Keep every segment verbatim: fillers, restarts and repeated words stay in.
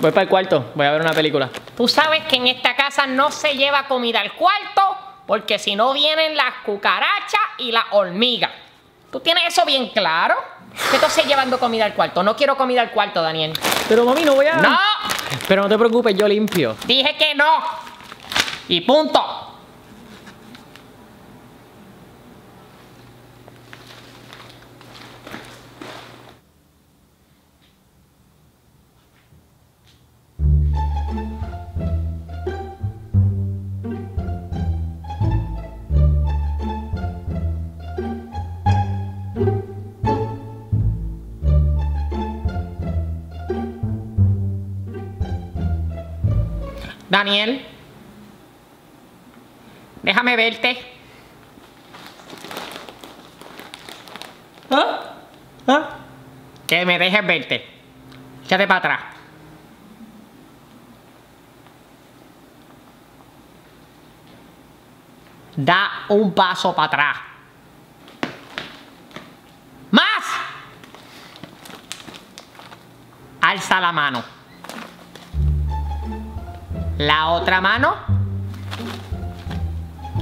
Voy para el cuarto, voy a ver una película. Tú sabes que en esta casa no se lleva comida al cuarto, porque si no vienen las cucarachas y las hormigas. ¿Tú tienes eso bien claro? Que tú estás llevando comida al cuarto. No quiero comida al cuarto, Daniel. Pero mami, no voy a... ¡No! Pero no te preocupes, yo limpio. Dije que no. Y punto. Daniel, déjame verte. ¿Ah? ¿Ah? Que me dejes verte. Échate para atrás. Da un paso para atrás. ¡Más! Alza la mano. La otra mano.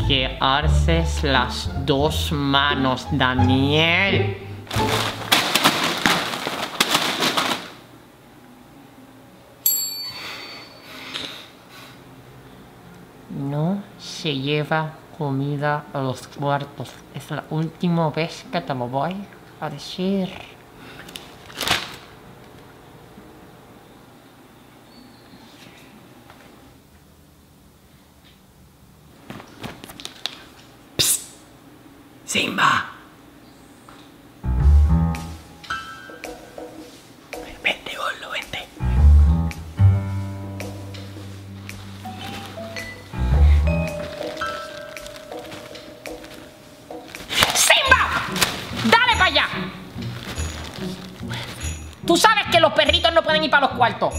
Que arces las dos manos, Daniel. No se lleva comida a los cuartos. Es la última vez que te lo voy a decir. Simba, vente, gordo, vente. ¡Simba! ¡Dale para allá! Tú sabes que los perritos no pueden ir para los cuartos,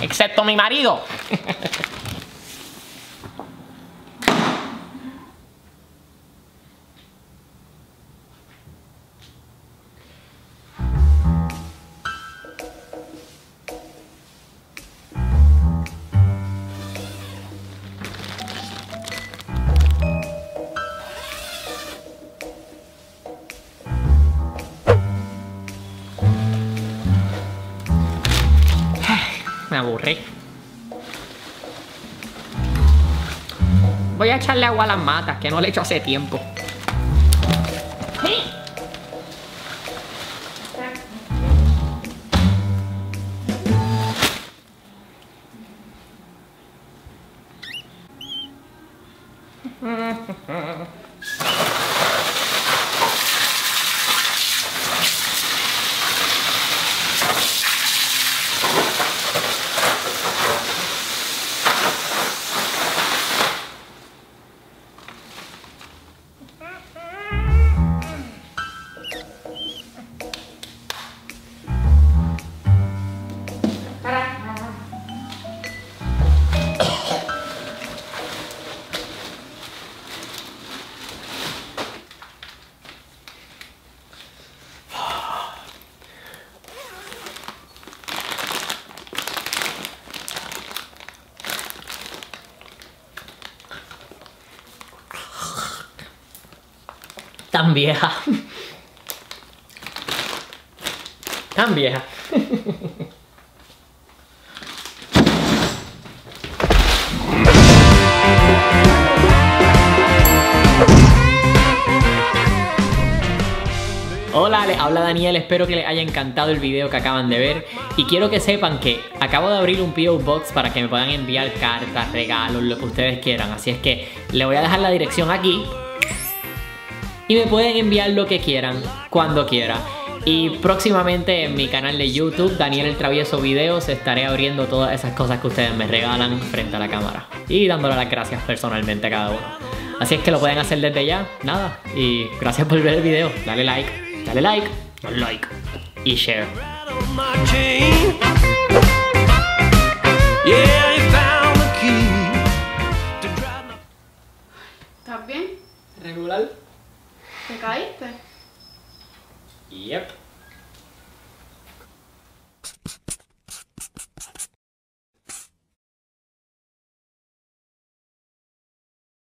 excepto mi marido. Me aburrí. Voy a echarle agua a las matas, que no le echo hace tiempo. Tan vieja. Tan vieja. Hola, les habla Daniel, espero que les haya encantado el video que acaban de ver y quiero que sepan que acabo de abrir un P O Box para que me puedan enviar cartas, regalos, lo que ustedes quieran, así es que les voy a dejar la dirección aquí. Y me pueden enviar lo que quieran, cuando quieran. Y próximamente en mi canal de YouTube, Daniel El Travieso Videos, estaré abriendo todas esas cosas que ustedes me regalan frente a la cámara. Y dándole las gracias personalmente a cada uno. Así es que lo pueden hacer desde ya. Nada. Y gracias por ver el video. Dale like, dale like, dale like. Y share. ¿Estás bien? Regular. ¿Te caíste? Yep.